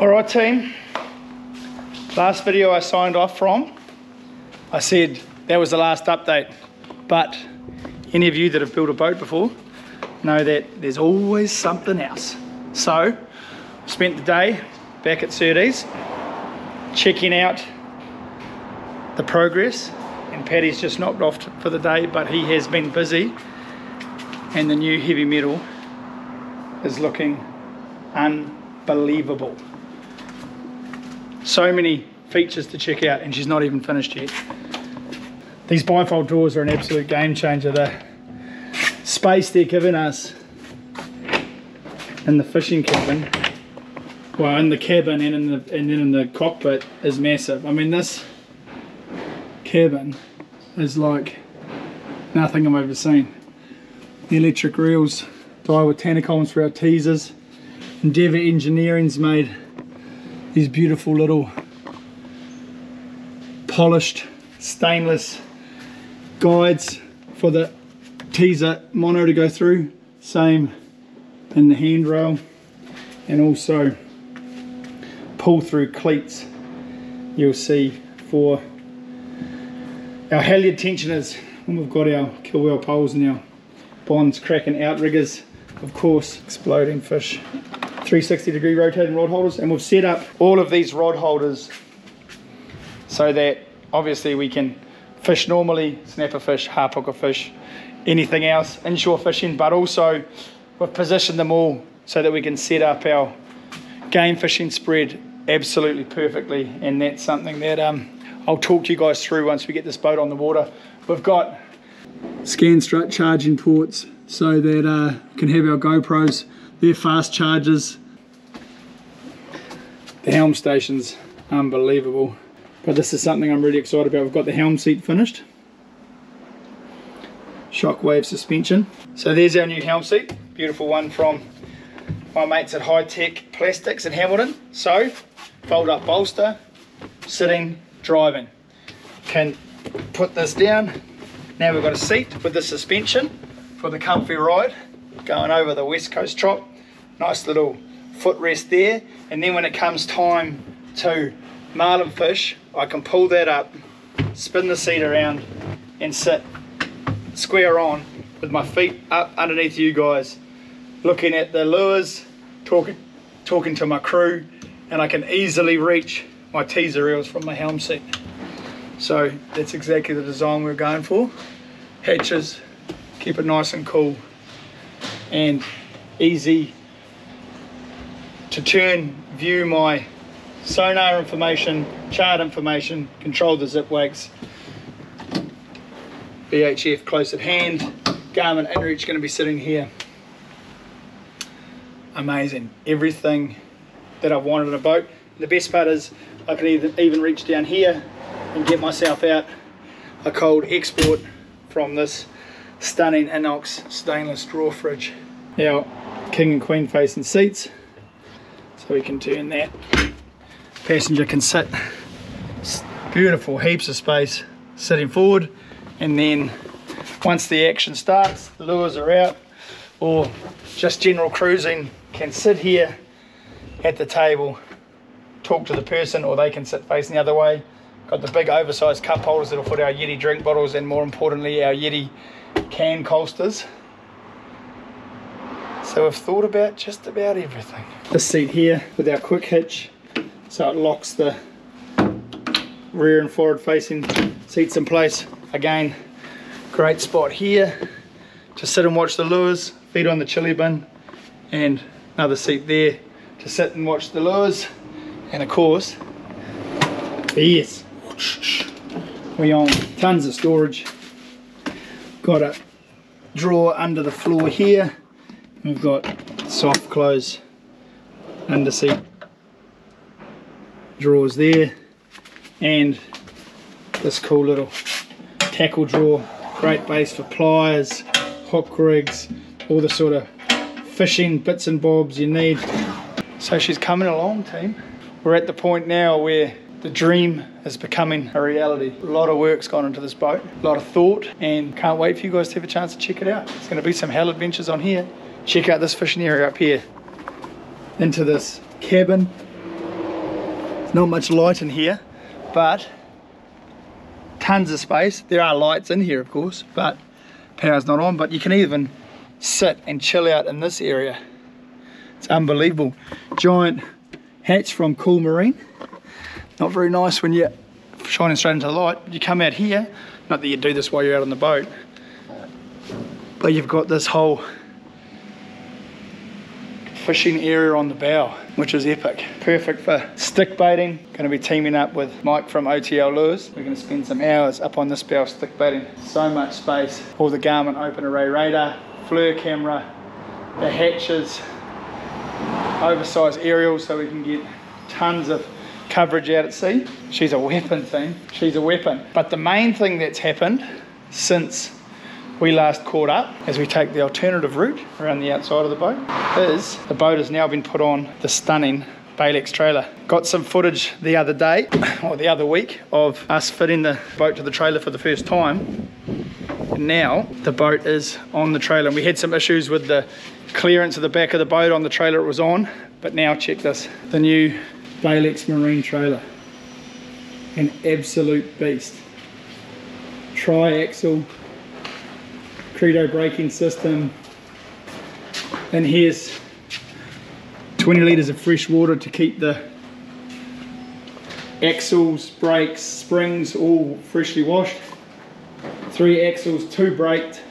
All right, team. Last video I signed off from, I said that was the last update, but any of you that have built a boat before know that there's always something else. So, spent the day back at Surtees checking out the progress, and Paddy's just knocked off for the day, but he has been busy, and the new heavy metal is looking unbelievable. So many features to check out, and she's not even finished yet. These bifold drawers are an absolute game changer. The space they're giving us in the fishing cabin, well, in the cabin and then in the cockpit, is massive. I mean, this cabin is like nothing I've ever seen. The electric reels die with tanacombs for our teasers. Endeavour Engineering's made these beautiful little polished stainless guides for the teaser mono to go through, same in the handrail, and also pull through cleats you'll see for our halyard tensioners when we've got our killwheel poles and our bonds, cracking outriggers, of course, exploding fish, 360 degree rotating rod holders. And we've set up all of these rod holders so that obviously we can fish normally, snapper fish, half hooker fish, anything else, inshore fishing, but also we've positioned them all so that we can set up our game fishing spread absolutely perfectly. And that's something that I'll talk to you guys through once we get this boat on the water. We've got Scan strut charging ports so that we can have our GoPros, their fast chargers. The helm station's unbelievable, but this is something I'm really excited about. We've got the helm seat finished, Shockwave suspension. So there's our new helm seat, beautiful one from my mates at High Tech Plastics in Hamilton. So fold up bolster, sitting, driving. Can put this down. Now we've got a seat with the suspension for the comfy ride, going over the West Coast Trop. Nice little footrest there. And then when it comes time to marlin fish, I can pull that up, spin the seat around, and sit square on with my feet up underneath you guys, looking at the lures, talking to my crew, and I can easily reach my teaser reels from my helm seat. So that's exactly the design we're going for. Hatches, keep it nice and cool and easy to turn, view my sonar information, chart information, control the zip wakes, VHF close at hand, Garmin InReach going to be sitting here. Amazing, everything that I've wanted in a boat. The best part is I can even reach down here and get myself out a cold export from this stunning inox stainless drawer fridge. Our king and queen facing seats, so we can turn that. Passenger can sit, beautiful, heaps of space sitting forward. And then once the action starts, the lures are out, or just general cruising, can sit here at the table, talk to the person, or they can sit facing the other way. Got the big oversized cup holders that'll put our Yeti drink bottles and, more importantly, our Yeti can coasters. So we've thought about just about everything. This seat here with our quick hitch, so it locks the rear and forward facing seats in place. Again, great spot here to sit and watch the lures, feed on the chili bin, and another seat there to sit and watch the lures. And of course, yes, we own tons of storage. Got a drawer under the floor here. We've got soft close underseat drawers there, and this cool little tackle drawer. Great base for pliers, hook rigs, all the sort of fishing bits and bobs you need. So she's coming along, team. We're at the point now where the dream is becoming a reality. A lot of work's gone into this boat, a lot of thought, and can't wait for you guys to have a chance to check it out. It's going to be some hell adventures on here. Check out this fishing area up here, into this cabin, Not much light in here, but tons of space. There are lights in here, of course, but power's not on. But you can even sit and chill out in this area. It's unbelievable. Giant hatch from Cool Marine. Not very nice when you're shining straight into the light. You come out here, not that you do this while you're out on the boat, but you've got this whole fishing area on the bow, which is epic. Perfect for stick baiting. Going to be teaming up with Mike from OTL Lures. We're going to spend some hours up on this bow stick baiting. So much space. All the Garmin open array radar, FLIR camera, the hatches, oversized aerials so we can get tons of coverage out at sea. She's a weapon, team. She's a weapon. But the main thing that's happened since we last caught up, as we take the alternative route around the outside of the boat, is the boat has now been put on the stunning Balex trailer. Got some footage the other day, or the other week, of us fitting the boat to the trailer for the first time. Now the boat is on the trailer. We had some issues with the clearance of the back of the boat on the trailer it was on, but now check this, the new Balex Marine trailer. An absolute beast. Tri-axle Credo braking system, and here's 20 litres of fresh water to keep the axles, brakes, springs all freshly washed. 3 axles, 2 braked,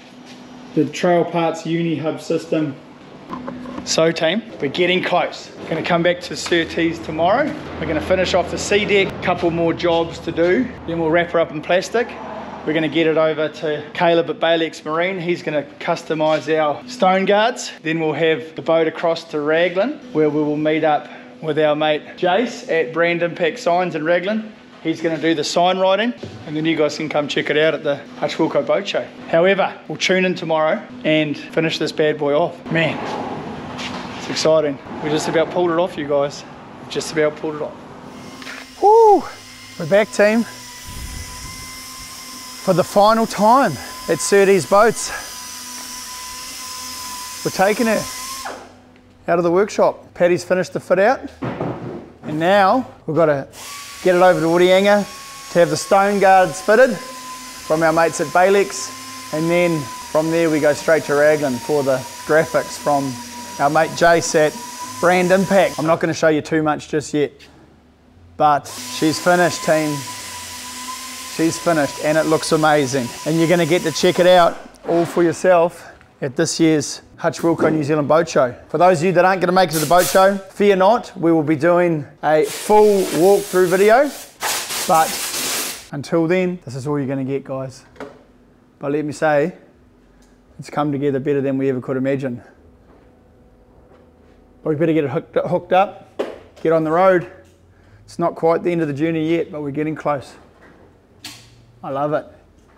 the Trail Parts Uni Hub system. So team, we're getting close. Going to come back to Surtees tomorrow. We're going to finish off the sea deck, couple more jobs to do, then we'll wrap her up in plastic. We're going to get it over to Caleb at Balex Marine. He's going to customise our stone guards. Then we'll have the boat across to Raglan, where we will meet up with our mate Jace at Brand Impact Signs in Raglan. He's going to do the sign writing, and then you guys can come check it out at the Hutchwilco Boat Show. However, we'll tune in tomorrow and finish this bad boy off. Man, it's exciting. We just about pulled it off, you guys. Just about pulled it off. Woo! We're back, team, for the final time at Surtees Boats. We're taking her out of the workshop. Paddy's finished the fit out, and now we've got to get it over to Wodianga to have the stone guards fitted from our mates at Balex, and then from there we go straight to Raglan for the graphics from our mate Jace at Brand Impact. I'm not going to show you too much just yet, but she's finished, team. She's finished, and it looks amazing. And you're gonna get to check it out all for yourself at this year's Hutchwilco New Zealand Boat Show. For those of you that aren't gonna make it to the boat show, fear not, we will be doing a full walkthrough video. But until then, this is all you're gonna get, guys. But let me say, it's come together better than we ever could imagine. But we better get it hooked up, get on the road. It's not quite the end of the journey yet, but we're getting close. I love it.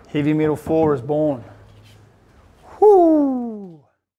Heavy Metal 4 is born. Woo!